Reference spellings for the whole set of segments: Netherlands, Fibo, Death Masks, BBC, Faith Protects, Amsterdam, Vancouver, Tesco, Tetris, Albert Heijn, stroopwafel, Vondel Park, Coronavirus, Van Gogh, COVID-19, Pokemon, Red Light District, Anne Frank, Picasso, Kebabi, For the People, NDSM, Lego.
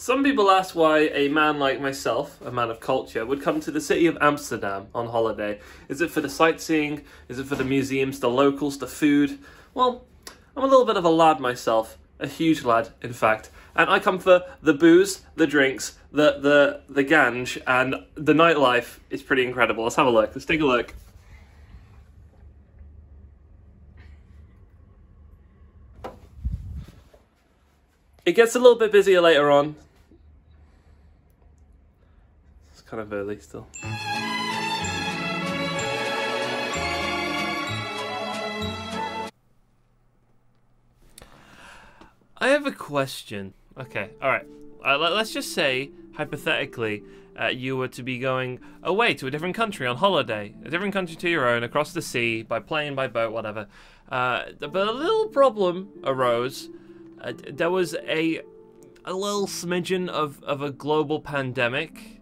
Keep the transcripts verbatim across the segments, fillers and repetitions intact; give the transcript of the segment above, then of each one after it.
Some people ask why a man like myself, a man of culture, would come to the city of Amsterdam on holiday. Is it for the sightseeing? Is it for the museums, the locals, the food? Well, I'm a little bit of a lad myself, a huge lad, in fact. And I come for the booze, the drinks, the, the, the ganj, and the nightlife is pretty incredible. Let's have a look. Let's take a look. It gets a little bit busier later on. Kind of early still. I have a question. Okay, all right. Uh, let's just say, hypothetically, uh, you were to be going away to a different country on holiday, a different country to your own, across the sea, by plane, by boat, whatever. Uh, but a little problem arose. Uh, there was a a little smidgen of, of a global pandemic.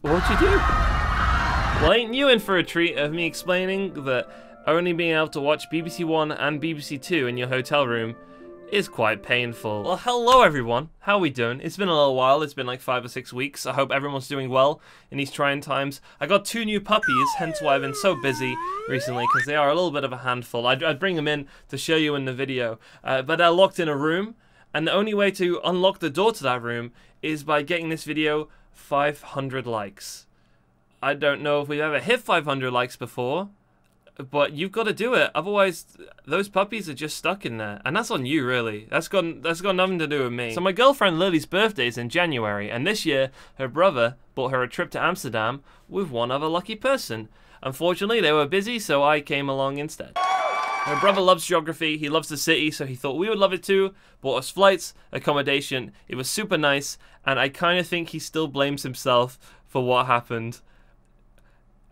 What'd you do? Well, ain't you in for a treat of me explaining that only being able to watch B B C One and B B C Two in your hotel room is quite painful. Well, hello everyone. How we doing? It's been a little while. It's been like five or six weeks. I hope everyone's doing well in these trying times. I got two new puppies, hence why I've been so busy recently, because they are a little bit of a handful. I'd, I'd bring them in to show you in the video, uh, but they're locked in a room, and the only way to unlock the door to that room is by getting this video five hundred likes. I don't know if we've ever hit five hundred likes before, but you've got to do it, otherwise those puppies are just stuck in there, and that's on you, really. That's got that's got nothing to do with me. So my girlfriend Lily's birthday is in January, and this year her brother bought her a trip to Amsterdam with one other lucky person. Unfortunately, they were busy, so I came along instead. My brother loves geography, he loves the city, so he thought we would love it too. Bought us flights, accommodation, it was super nice, and I kind of think he still blames himself for what happened.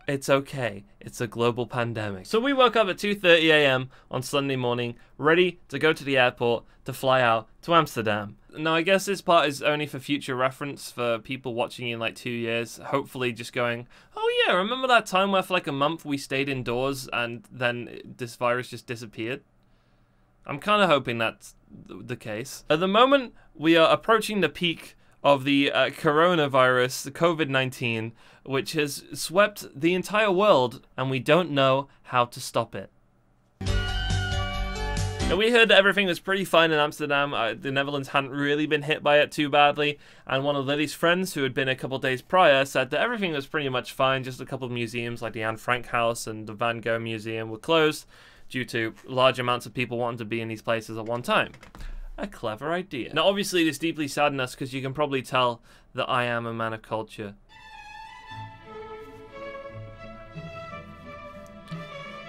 It's okay, it's a global pandemic. So we woke up at two thirty A M on Sunday morning, ready to go to the airport to fly out to Amsterdam. Now I guess this part is only for future reference for people watching in like two years, hopefully just going, oh yeah, remember that time where for like a month we stayed indoors and then this virus just disappeared? I'm kind of hoping that's the case. At the moment, we are approaching the peak of the uh, coronavirus, the COVID nineteen, which has swept the entire world, and we don't know how to stop it. Now, we heard that everything was pretty fine in Amsterdam. Uh, the Netherlands hadn't really been hit by it too badly, and one of Lily's friends, who had been a couple days prior, said that everything was pretty much fine, just a couple of museums like the Anne Frank House and the Van Gogh Museum were closed due to large amounts of people wanting to be in these places at one time. A clever idea. Now obviously this deeply saddens us, because you can probably tell that I am a man of culture.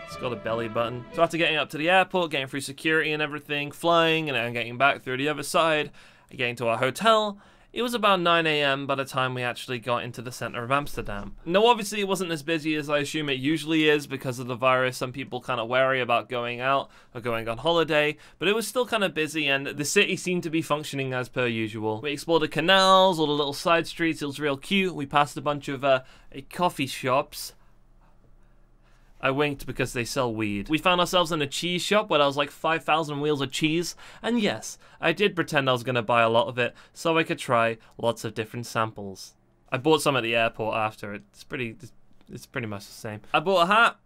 It's got a belly button. So after getting up to the airport, getting through security and everything, flying and then getting back through the other side, getting to our hotel, it was about nine A M by the time we actually got into the center of Amsterdam. Now obviously it wasn't as busy as I assume it usually is because of the virus. Some people kind of worry about going out or going on holiday, but it was still kind of busy and the city seemed to be functioning as per usual. We explored the canals, all the little side streets, it was real cute. We passed a bunch of uh, coffee shops. I winked because they sell weed. We found ourselves in a cheese shop where there was like five thousand wheels of cheese, and yes, I did pretend I was going to buy a lot of it so I could try lots of different samples. I bought some at the airport after. It's pretty, it's pretty much the same. I bought a hat.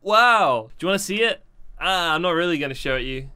Wow. Do you want to see it? Ah, I'm not really going to show it you.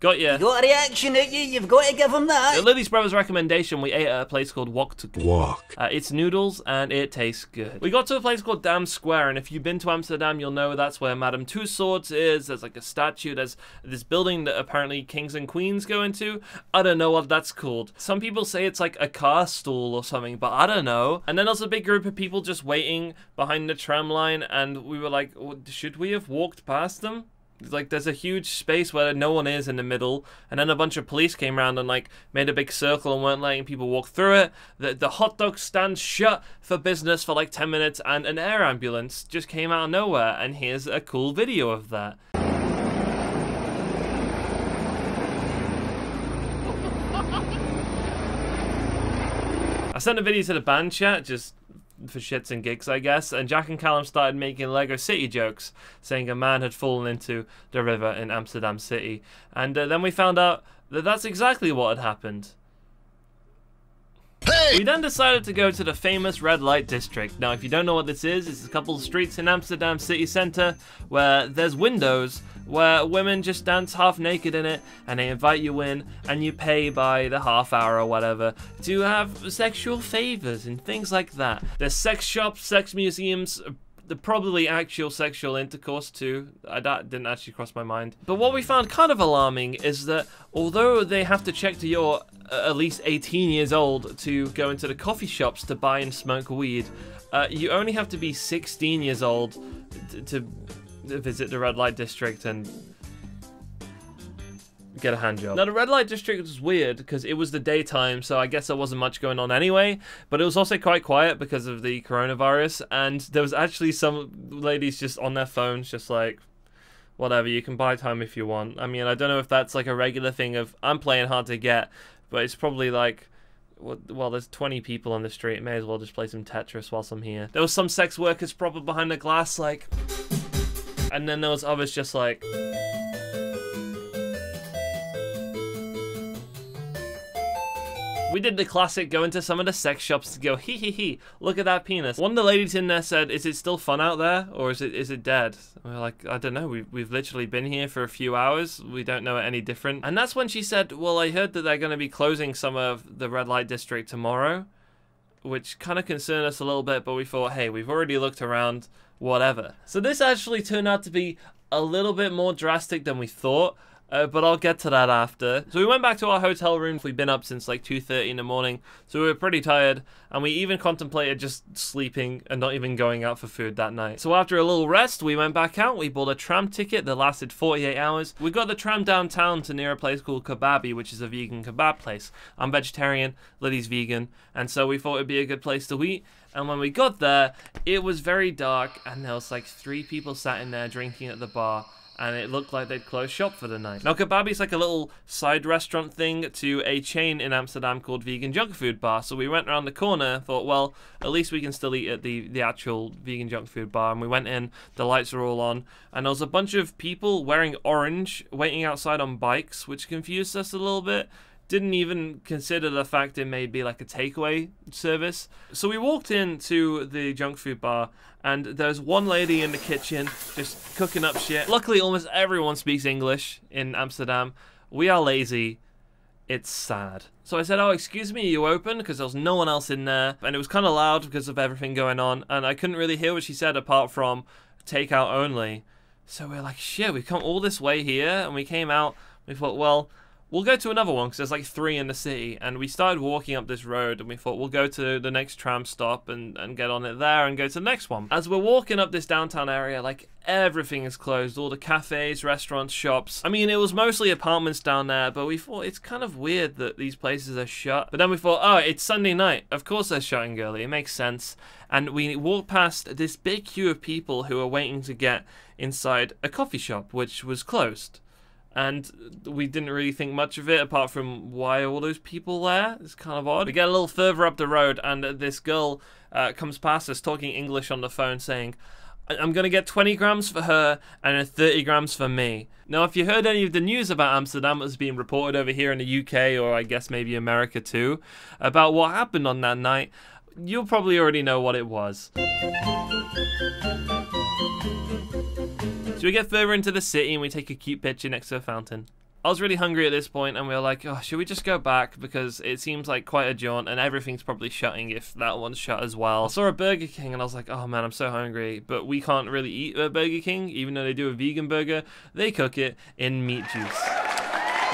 Got ya. You got a reaction at you, you've got to give them that. At Lily's brother's recommendation, we ate at a place called Wok to Walk. Uh, it's noodles and it tastes good. We got to a place called Dam Square, and if you've been to Amsterdam, you'll know that's where Madame Two Swords is. There's like a statue, there's this building that apparently kings and queens go into. I don't know what that's called. Some people say it's like a car stool or something, but I don't know. And then there's a big group of people just waiting behind the tram line, and we were like, should we have walked past them? Like, there's a huge space where no one is in the middle, and then a bunch of police came around and, like, made a big circle and weren't letting people walk through it. The, the hot dog stand shut for business for, like, ten minutes, and an air ambulance just came out of nowhere, and here's a cool video of that. I sent a video to the band chat, just for shits and gigs, I guess, and Jack and Callum started making Lego City jokes, saying a man had fallen into the river in Amsterdam City, and uh, then we found out that that's exactly what had happened. We then decided to go to the famous red light district. Now, if you don't know what this is, it's a couple of streets in Amsterdam city centre where there's windows where women just dance half naked in it, and they invite you in, and you pay by the half hour or whatever to have sexual favours and things like that. There's sex shops, sex museums, the probably actual sexual intercourse too. I, that didn't actually cross my mind. But what we found kind of alarming is that although they have to check that you're uh, at least eighteen years old to go into the coffee shops to buy and smoke weed, uh, you only have to be sixteen years old t to visit the red light district and get a hand job. Now, the red light district was weird because it was the daytime, so I guess there wasn't much going on anyway, but it was also quite quiet because of the coronavirus, and there was actually some ladies just on their phones just like, whatever, you can buy time if you want. I mean, I don't know if that's like a regular thing of, I'm playing hard to get, but it's probably like, well, there's twenty people on the street, may as well just play some Tetris whilst I'm here. There was some sex workers proper behind the glass like, and then there was others just like, we did the classic go into some of the sex shops to go, hee hee hee, look at that penis. One of the ladies in there said, is it still fun out there or is it is it dead? And we're like, I don't know, we've, we've literally been here for a few hours, we don't know it any different. And that's when she said, well, I heard that they're going to be closing some of the red light district tomorrow, which kind of concerned us a little bit, but we thought, hey, we've already looked around, whatever. So this actually turned out to be a little bit more drastic than we thought. Uh, but I'll get to that after. So we went back to our hotel room. We've been up since like two thirty in the morning, so we were pretty tired, and we even contemplated just sleeping and not even going out for food that night. So after a little rest, we went back out. We bought a tram ticket that lasted forty-eight hours. We got the tram downtown to near a place called Kebabi, which is a vegan kebab place. I'm vegetarian, Liddy's vegan, and so we thought it'd be a good place to eat. And when we got there, it was very dark, and there was like three people sat in there drinking at the bar, and it looked like they'd closed shop for the night. Now, Kebabi is like a little side restaurant thing to a chain in Amsterdam called Vegan Junk Food Bar, so we went around the corner and thought, well, at least we can still eat at the, the actual Vegan Junk Food Bar, and we went in, the lights were all on, and there was a bunch of people wearing orange, waiting outside on bikes, which confused us a little bit. Didn't even consider the fact it may be like a takeaway service. So we walked into the junk food bar, and there's one lady in the kitchen just cooking up shit. Luckily, almost everyone speaks English in Amsterdam. We are lazy. It's sad. So I said, oh, excuse me, are you open? Because there was no one else in there, and it was kind of loud because of everything going on, and I couldn't really hear what she said apart from takeout only. So we're like, shit, we've come all this way here, and we came out, we thought, well, we'll go to another one because there's like three in the city, and we started walking up this road, and we thought we'll go to the next tram stop and, and get on it there and go to the next one. As we're walking up this downtown area, like everything is closed, all the cafes, restaurants, shops. I mean, it was mostly apartments down there, but we thought it's kind of weird that these places are shut. But then we thought, oh, it's Sunday night, of course they're shutting early, it makes sense. And we walked past this big queue of people who were waiting to get inside a coffee shop, which was closed. And we didn't really think much of it, apart from why are all those people there? It's kind of odd. We get a little further up the road, and this girl uh, comes past us talking English on the phone saying, I'm going to get twenty grams for her and thirty grams for me. Now, if you heard any of the news about Amsterdam that's being reported over here in the U K, or I guess maybe America too, about what happened on that night, you'll probably already know what it was. So we get further into the city, and we take a cute picture next to a fountain. I was really hungry at this point, and we were like, oh, should we just go back? Because it seems like quite a jaunt, and everything's probably shutting if that one's shut as well. I saw a Burger King, and I was like, oh man, I'm so hungry. But we can't really eat a Burger King, even though they do a vegan burger. They cook it in meat juice.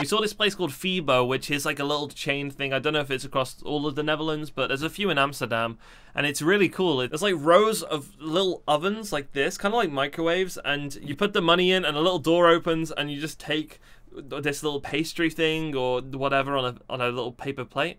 We saw this place called Fibo, which is like a little chain thing. I don't know if it's across all of the Netherlands, but there's a few in Amsterdam, and it's really cool. There's like rows of little ovens like this, kind of like microwaves, and you put the money in and a little door opens, and you just take this little pastry thing or whatever on a, on a little paper plate.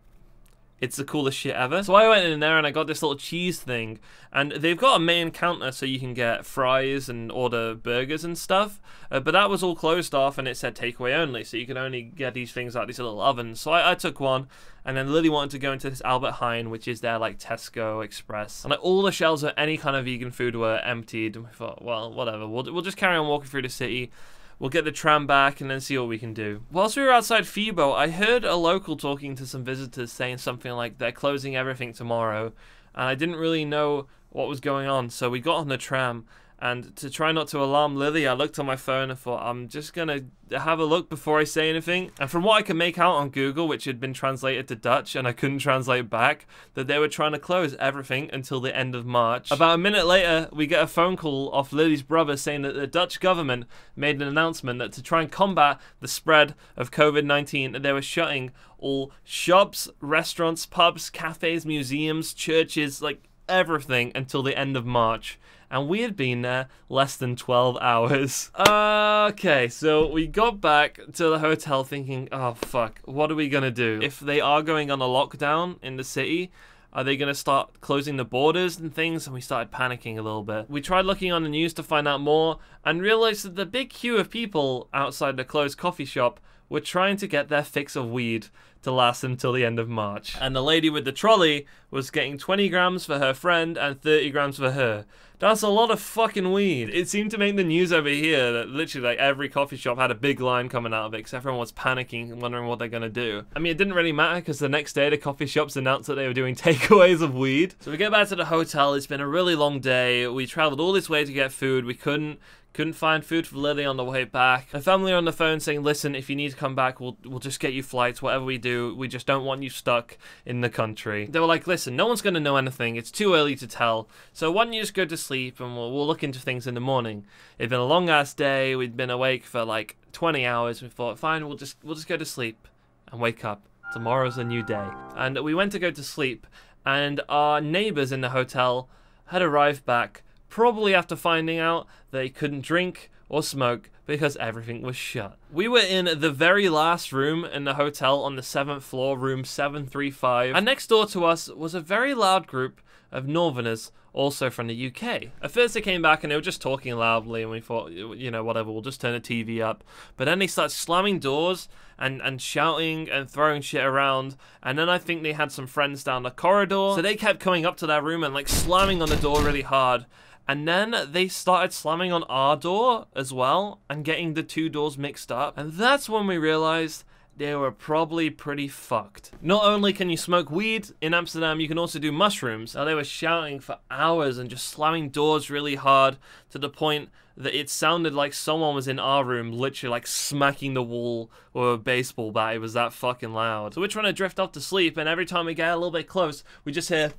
It's the coolest shit ever. So I went in there and I got this little cheese thing, and they've got a main counter so you can get fries and order burgers and stuff, uh, but that was all closed off, and it said takeaway only, so you can only get these things out these little ovens. So I, I took one, and then Lily wanted to go into this Albert Heijn, which is their like Tesco Express, and like, all the shelves of any kind of vegan food were emptied, and we thought, well, whatever, we'll, we'll just carry on walking through the city. We'll get the tram back and then see what we can do. Whilst we were outside Fibo, I heard a local talking to some visitors saying something like they're closing everything tomorrow, and I didn't really know what was going on, so we got on the tram, and to try not to alarm Lily, I looked on my phone and thought, I'm just gonna have a look before I say anything. And from what I could make out on Google, which had been translated to Dutch and I couldn't translate back, that they were trying to close everything until the end of March. About a minute later, we get a phone call off Lily's brother saying that the Dutch government made an announcement that to try and combat the spread of COVID nineteen, that they were shutting all shops, restaurants, pubs, cafes, museums, churches, like everything until the end of March. And we had been there less than twelve hours. Okay, so we got back to the hotel thinking, oh fuck, what are we gonna do? If they are going on a lockdown in the city, are they gonna start closing the borders and things? And we started panicking a little bit. We tried looking on the news to find out more and realized that the big queue of people outside the closed coffee shop were trying to get their fix of weed to last until the end of March. And the lady with the trolley was getting twenty grams for her friend and thirty grams for her. That's a lot of fucking weed. It seemed to make the news over here that literally like every coffee shop had a big line coming out of it because everyone was panicking and wondering what they're gonna do. I mean, it didn't really matter because the next day the coffee shops announced that they were doing takeaways of weed. So we get back to the hotel. It's been a really long day. We traveled all this way to get food. We couldn't. Couldn't find food for Lily on the way back. Her family are on the phone saying, listen, if you need to come back, we'll we'll just get you flights, whatever we do. We just don't want you stuck in the country. They were like, listen, no one's gonna know anything. It's too early to tell. So why don't you just go to sleep and we'll, we'll look into things in the morning. It'd been a long ass day. We'd been awake for like twenty hours. We thought, fine, we'll just, we'll just go to sleep and wake up. Tomorrow's a new day. And we went to go to sleep and our neighbors in the hotel had arrived back probably after finding out they couldn't drink or smoke because everything was shut. We were in the very last room in the hotel on the seventh floor, room seven three five, and next door to us was a very loud group of Northerners, also from the U K. At first they came back and they were just talking loudly and we thought, you know, whatever, we'll just turn the T V up. But then they started slamming doors and, and shouting and throwing shit around. And then I think they had some friends down the corridor. So they kept coming up to their room and like slamming on the door really hard. And then they started slamming on our door as well and getting the two doors mixed up. And that's when we realized they were probably pretty fucked. Not only can you smoke weed in Amsterdam, you can also do mushrooms. Now they were shouting for hours and just slamming doors really hard to the point that it sounded like someone was in our room literally like smacking the wall with a baseball bat. It was that fucking loud. So we're trying to drift off to sleep and every time we get a little bit close, we just hear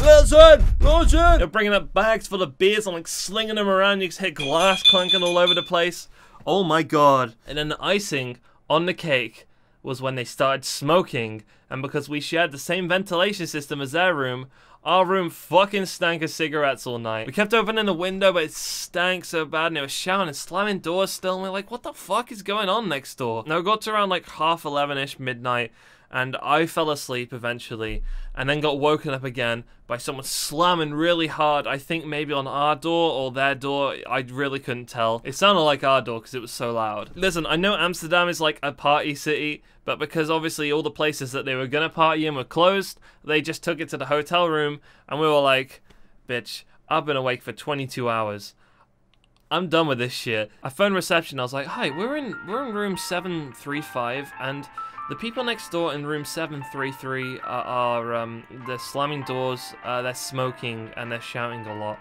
Wilson! Wilson! They're bringing up bags full of beers and like slinging them around. You just hear glass clanking all over the place. Oh my god. And then the icing on the cake was when they started smoking, and because we shared the same ventilation system as their room, our room fucking stank of cigarettes all night. We kept opening the window, but it stank so bad, and they were shouting and slamming doors still, and we we're like, what the fuck is going on next door? Now, it got to around like half eleven-ish midnight, and I fell asleep eventually, and then got woken up again by someone slamming really hard, I think maybe on our door or their door, I really couldn't tell. It sounded like our door because it was so loud. Listen, I know Amsterdam is like a party city, but because obviously all the places that they were gonna party in were closed, they just took it to the hotel room, and we were like, bitch, I've been awake for twenty-two hours. I'm done with this shit. I phoned reception, I was like, hi, we're in, we're in room seven three five, and the people next door in room seven three three are, are um, they're slamming doors, uh, they're smoking, and they're shouting a lot.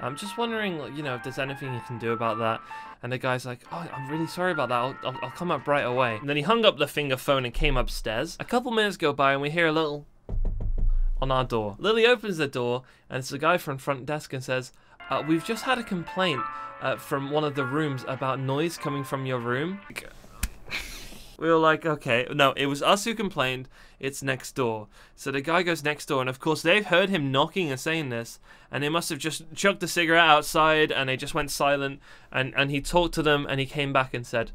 I'm just wondering, you know, if there's anything you can do about that. And the guy's like, oh, I'm really sorry about that, I'll, I'll, I'll come up right away. And then he hung up the finger phone and came upstairs. A couple minutes go by and we hear a little on our door. Lily opens the door, and it's the guy from front desk and says, uh, we've just had a complaint uh, from one of the rooms about noise coming from your room. We were like, okay, no, it was us who complained, it's next door. So the guy goes next door, and of course they've heard him knocking and saying this, and they must have just chucked a cigarette outside, and they just went silent, and, and he talked to them, and he came back and said,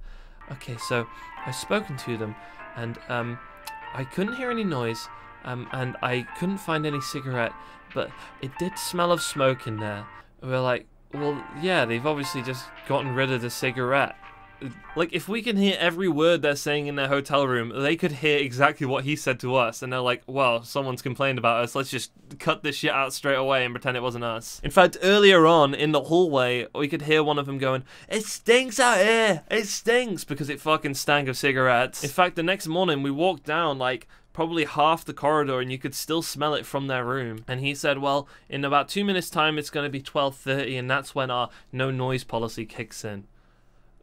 okay, so I've spoken to them, and um, I couldn't hear any noise, um, and I couldn't find any cigarette, but it did smell of smoke in there. We were like, well, yeah, they've obviously just gotten rid of the cigarette. like, if we can hear every word they're saying in their hotel room, they could hear exactly what he said to us, and they're like, well, someone's complained about us, let's just cut this shit out straight away and pretend it wasn't us. In fact, earlier on, in the hallway, we could hear one of them going, it stinks out here, it stinks, because it fucking stank of cigarettes. In fact, the next morning, we walked down, like, probably half the corridor, and you could still smell it from their room. And he said, well, in about two minutes time, it's going to be twelve thirty, and that's when our no noise policy kicks in.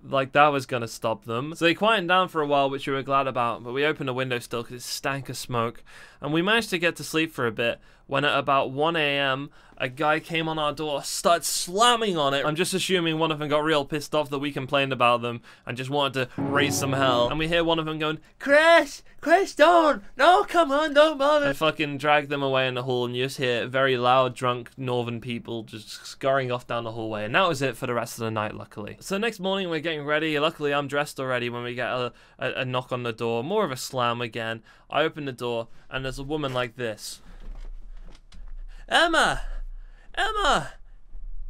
Like, that was going to stop them. So they quieted down for a while, which we were glad about, but we opened the window still because it stank of smoke. And we managed to get to sleep for a bit, when at about one A M, a guy came on our door, started slamming on it. I'm just assuming one of them got real pissed off that we complained about them and just wanted to raise some hell. And we hear one of them going, Chris! Chris, don't! No, come on, don't bother! I fucking dragged them away in the hall, and you just hear very loud, drunk northern people just scurrying off down the hallway. And that was it for the rest of the night, luckily. So next morning, we're getting ready. Luckily, I'm dressed already when we get a, a, a knock on the door. More of a slam again. I open the door, and there's a woman like this. Emma! Emma!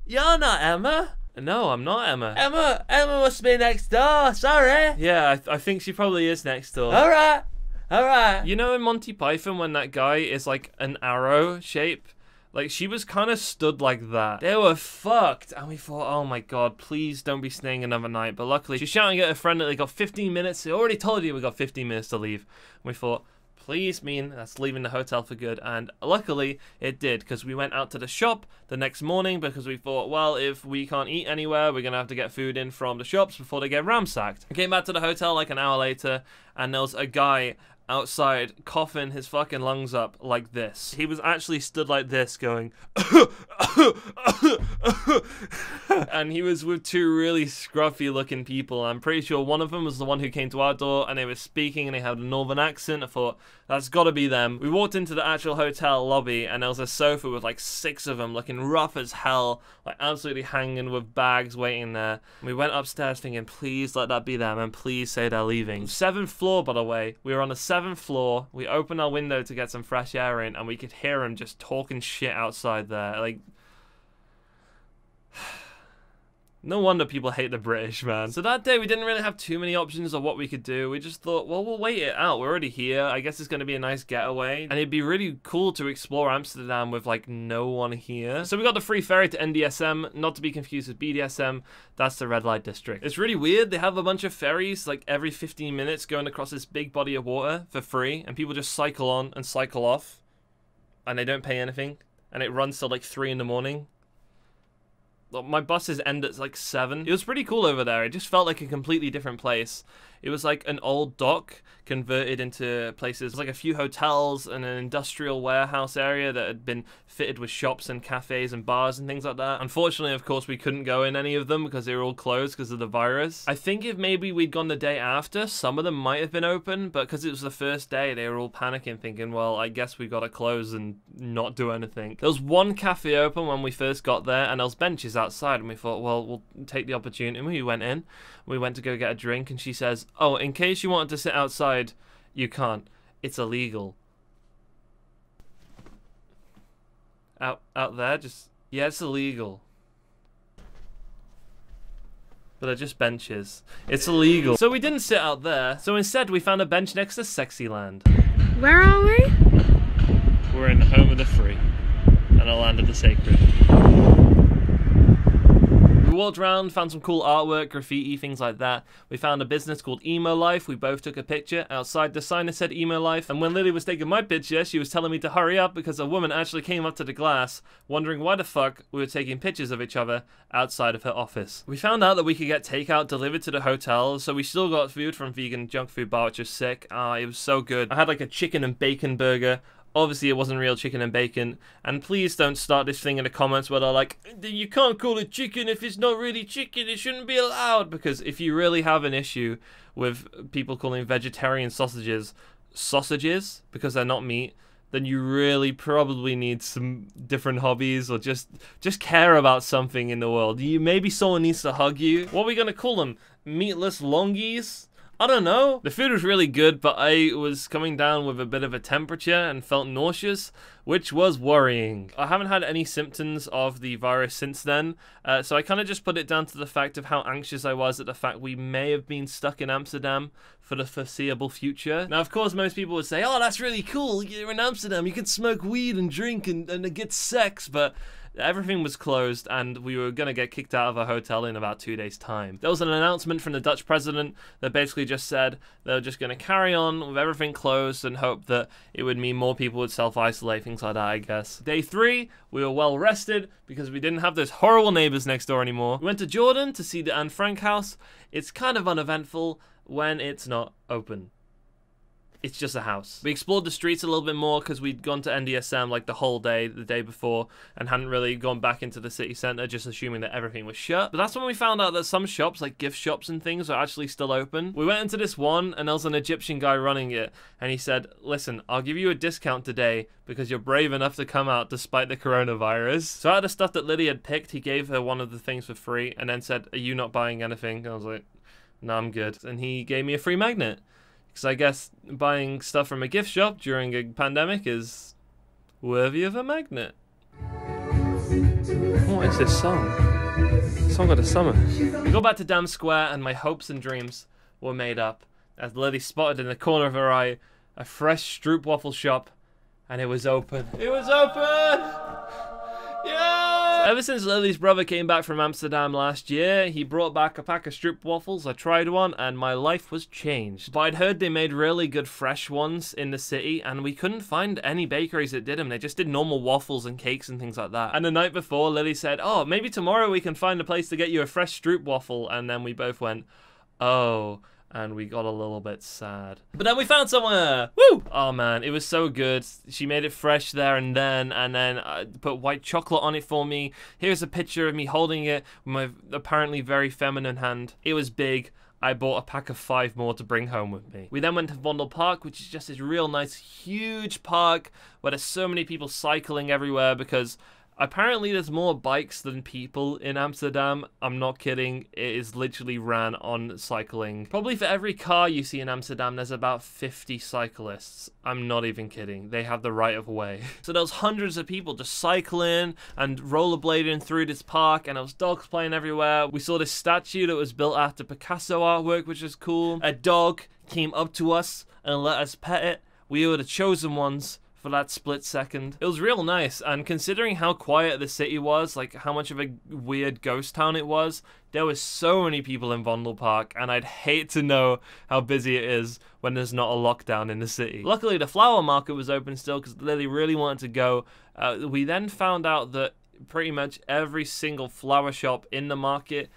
You're not Emma! No, I'm not Emma. Emma! Emma must be next door, sorry! Yeah, I, th I think she probably is next door. Alright! Alright! You know in Monty Python when that guy is like an arrow shape? Like, she was kind of stood like that. They were fucked, and we thought, oh my god, please don't be staying another night. But luckily, she's shouting at her friend that they got fifteen minutes. They already told you we got fifteen minutes to leave. And we thought, please mean that's leaving the hotel for good, and luckily it did, because we went out to the shop the next morning because we thought, well, if we can't eat anywhere, we're gonna have to get food in from the shops before they get ransacked. I came back to the hotel like an hour later, and there was a guy outside coughing his fucking lungs up like this. He was actually stood like this going and he was with two really scruffy looking people. I'm pretty sure one of them was the one who came to our door, and they were speaking and they had a northern accent. I thought, that's gotta be them. We walked into the actual hotel lobby, and there was a sofa with like six of them looking rough as hell, like absolutely hanging with bags waiting there. We went upstairs thinking, please let that be them, and please say they're leaving. Seventh floor, by the way. We were on the seventh floor. We opened our window to get some fresh air in, and we could hear them just talking shit outside there. Like, no wonder people hate the British, man. So that day, we didn't really have too many options of what we could do. We just thought, well, we'll wait it out. We're already here. I guess it's going to be a nice getaway. And it'd be really cool to explore Amsterdam with, like, no one here. So we got the free ferry to N D S M, not to be confused with B D S M. That's the red light district. It's really weird. They have a bunch of ferries, like, every fifteen minutes going across this big body of water for free. And people just cycle on and cycle off. And they don't pay anything. And it runs till, like, three in the morning. My buses end at like seven. It was pretty cool over there. It just felt like a completely different place. It was like an old dock converted into places. Like a few hotels and an industrial warehouse area that had been fitted with shops and cafes and bars and things like that. Unfortunately, of course, we couldn't go in any of them because they were all closed because of the virus. I think if maybe we'd gone the day after, some of them might have been open, but because it was the first day, they were all panicking, thinking, well, I guess we've got to close and not do anything. There was one cafe open when we first got there, and there was benches outside, and we thought, well, we'll take the opportunity. We went in, we went to go get a drink, and she says, oh, in case you wanted to sit outside, you can't. It's illegal. Out out there, just, yeah, it's illegal. But they're just benches. It's illegal. So we didn't sit out there, so instead we found a bench next to Sexyland. Where are we? We're in the home of the free, and the land of the sacred. Walked around, found some cool artwork, graffiti, things like that. We found a business called Emo Life. We both took a picture. Outside the sign that said Emo Life. And when Lily was taking my picture, she was telling me to hurry up because a woman actually came up to the glass wondering why the fuck we were taking pictures of each other outside of her office. We found out that we could get takeout delivered to the hotel, so we still got food from vegan junk food bar, which was sick. Ah, it was so good. I had like a chicken and bacon burger. Obviously, it wasn't real chicken and bacon. And please don't start this thing in the comments where they're like, you can't call it chicken if it's not really chicken. It shouldn't be allowed. Because if you really have an issue with people calling vegetarian sausages sausages because they're not meat, then you really probably need some different hobbies or just just care about something in the world. You, maybe someone needs to hug you. What are we going to call them? Meatless longies? I don't know. The food was really good, but I was coming down with a bit of a temperature and felt nauseous, which was worrying. I haven't had any symptoms of the virus since then, uh, so I kind of just put it down to the fact of how anxious I was at the fact we may have been stuck in Amsterdam for the foreseeable future. Now, of course, most people would say, oh, that's really cool, you're in Amsterdam, you can smoke weed and drink and, and get sex, but everything was closed and we were going to get kicked out of a hotel in about two days' time. There was an announcement from the Dutch president that basically just said they were just going to carry on with everything closed and hope that it would mean more people would self-isolate, things like that, I guess. Day three, we were well rested because we didn't have those horrible neighbors next door anymore. We went to Jordan to see the Anne Frank house. It's kind of uneventful when it's not open. It's just a house. We explored the streets a little bit more because we'd gone to N D S M like the whole day, the day before, and hadn't really gone back into the city centre, just assuming that everything was shut. But that's when we found out that some shops, like gift shops and things, are actually still open. We went into this one, and there was an Egyptian guy running it, and he said, listen, I'll give you a discount today because you're brave enough to come out despite the coronavirus. So out of the stuff that Lydia had picked, he gave her one of the things for free, and then said, are you not buying anything? And I was like, no, I'm good. And he gave me a free magnet. Because I guess buying stuff from a gift shop during a pandemic is worthy of a magnet. What is this song? Song of the Summer. We got back to Dam Square and my hopes and dreams were made up as Lily spotted in the corner of her eye a fresh stroopwafel shop, and it was open. It was open! Yeah! Ever since Lily's brother came back from Amsterdam last year, he brought back a pack of stroopwafels. I tried one and my life was changed. But I'd heard they made really good fresh ones in the city and we couldn't find any bakeries that did them. They just did normal waffles and cakes and things like that. And the night before, Lily said, oh, maybe tomorrow we can find a place to get you a fresh stroopwafel. And then we both went, oh, and we got a little bit sad. But then we found somewhere! Woo! Oh man, it was so good. She made it fresh there and then, and then uh, put white chocolate on it for me. Here's a picture of me holding it with my apparently very feminine hand. It was big. I bought a pack of five more to bring home with me. We then went to Vondel Park, which is just this real nice, huge park where there's so many people cycling everywhere because apparently there's more bikes than people in Amsterdam. I'm not kidding, it is literally ran on cycling. Probably for every car you see in Amsterdam, there's about fifty cyclists. I'm not even kidding, they have the right of way. So there was hundreds of people just cycling and rollerblading through this park, and there was dogs playing everywhere. We saw this statue that was built after Picasso artwork, which is cool. A dog came up to us and let us pet it. We were the chosen ones for that split second. It was real nice, and considering how quiet the city was, like how much of a weird ghost town it was, there was so many people in Vondel Park, and I'd hate to know how busy it is when there's not a lockdown in the city. Luckily, the flower market was open still because Lily really wanted to go. Uh, we then found out that pretty much every single flower shop in the market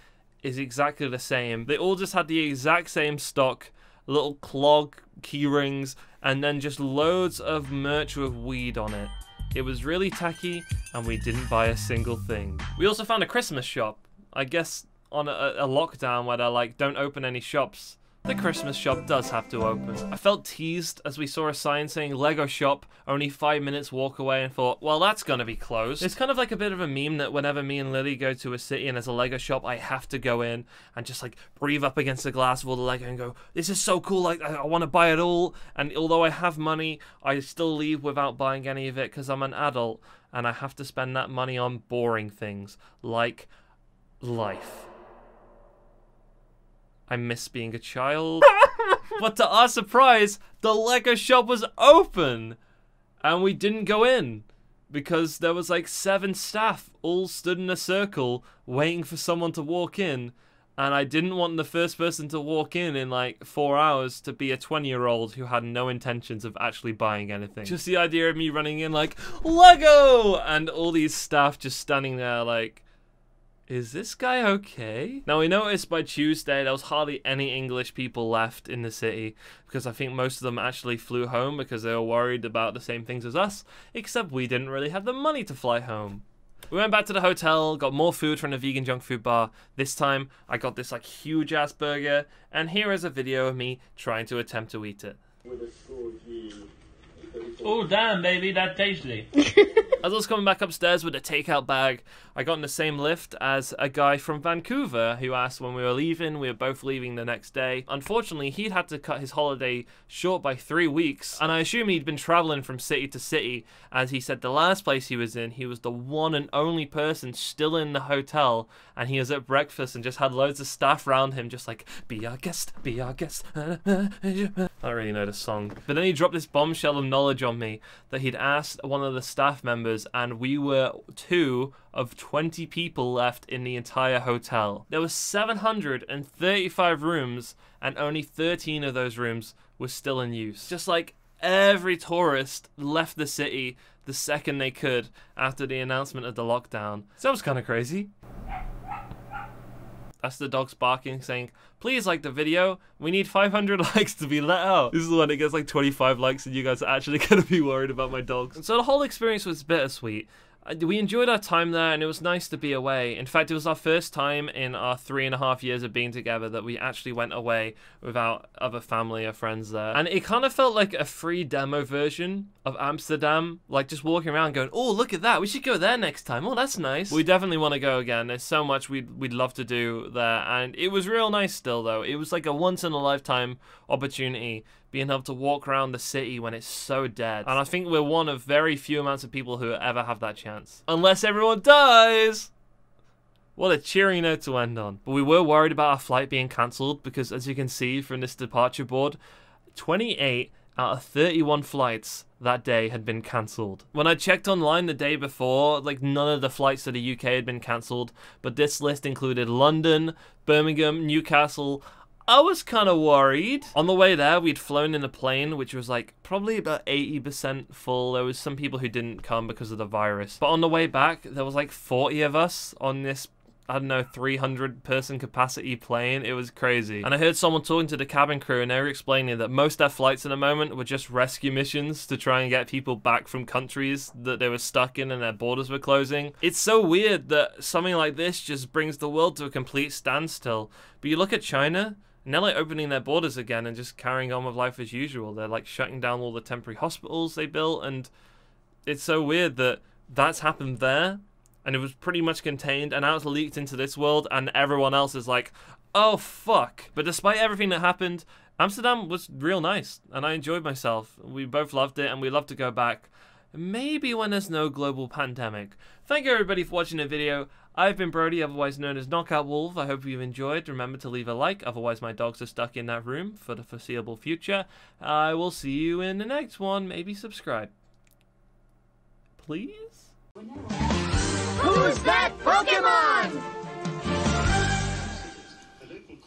is exactly the same. They all just had the exact same stock, little clog key rings, and then just loads of merch with weed on it. It was really tacky, and we didn't buy a single thing. We also found a Christmas shop. I guess on a, a lockdown where they're like, don't open any shops. The Christmas shop does have to open. I felt teased as we saw a sign saying Lego shop, only five minutes walk away, and thought, well, that's gonna be closed. It's kind of like a bit of a meme that whenever me and Lily go to a city and there's a Lego shop, I have to go in and just like breathe up against the glass of all the Lego and go, this is so cool, like I, I wanna buy it all. And although I have money, I still leave without buying any of it because I'm an adult and I have to spend that money on boring things like life. I miss being a child. But to our surprise, the Lego shop was open and we didn't go in because there was like seven staff all stood in a circle waiting for someone to walk in, and I didn't want the first person to walk in in like four hours to be a twenty year old who had no intentions of actually buying anything. Just the idea of me running in like, Lego! And all these staff just standing there like, is this guy okay? Now, we noticed by Tuesday there was hardly any English people left in the city because I think most of them actually flew home because they were worried about the same things as us, except we didn't really have the money to fly home. We went back to the hotel, got more food from the vegan junk food bar. This time, I got this like huge ass burger, and here is a video of me trying to attempt to eat it. Oh damn, baby, that's tasty. As I was coming back upstairs with a takeout bag, I got in the same lift as a guy from Vancouver who asked when we were leaving. We were both leaving the next day. Unfortunately, he'd had to cut his holiday short by three weeks, and I assume he'd been traveling from city to city, as he said the last place he was in, he was the one and only person still in the hotel, and he was at breakfast and just had loads of staff around him just like, be our guest, be our guest. I don't really know the song. But then he dropped this bombshell of knowledge on me that he'd asked one of the staff members, and we were two of twenty people left in the entire hotel. There were seven hundred thirty-five rooms, and only thirteen of those rooms were still in use. Just like every tourist left the city the second they could after the announcement of the lockdown. So that was kind of crazy. That's the dogs barking, saying, please like the video. We need five hundred likes to be let out. This is the one that gets like twenty-five likes, and you guys are actually gonna be worried about my dogs. And so the whole experience was bittersweet. We enjoyed our time there, and it was nice to be away. In fact, it was our first time in our three and a half years of being together that we actually went away without other family or friends there. And it kind of felt like a free demo version of Amsterdam, like just walking around going, oh, look at that, we should go there next time, oh, that's nice. We definitely want to go again. There's so much we'd, we'd love to do there, and it was real nice still, though. It was like a once-in-a-lifetime opportunity, being able to walk around the city when it's so dead. And I think we're one of very few amounts of people who ever have that chance. Unless everyone dies! What a cheery note to end on. But we were worried about our flight being cancelled because, as you can see from this departure board, twenty-eight out of thirty-one flights that day had been cancelled. When I checked online the day before, like none of the flights to the U K had been cancelled, but this list included London, Birmingham, Newcastle. I was kind of worried. On the way there, we'd flown in a plane, which was like probably about eighty percent full. There was some people who didn't come because of the virus. But on the way back, there was like forty of us on this, I don't know, three hundred person capacity plane. It was crazy. And I heard someone talking to the cabin crew, and they were explaining that most of their flights at the moment were just rescue missions to try and get people back from countries that they were stuck in and their borders were closing. It's so weird that something like this just brings the world to a complete standstill. But you look at China, and they're like opening their borders again and just carrying on with life as usual. They're like shutting down all the temporary hospitals they built, and it's so weird that that's happened there, and it was pretty much contained, and now it's leaked into this world, and everyone else is like, oh fuck. But despite everything that happened, Amsterdam was real nice, and I enjoyed myself. We both loved it, and we love to go back. Maybe when there's no global pandemic. Thank you everybody for watching the video. I've been Brody, otherwise known as KnockoutWolf. I hope you've enjoyed. Remember to leave a like, otherwise my dogs are stuck in that room for the foreseeable future. I will see you in the next one. Maybe subscribe. Please? Who's that Pokemon?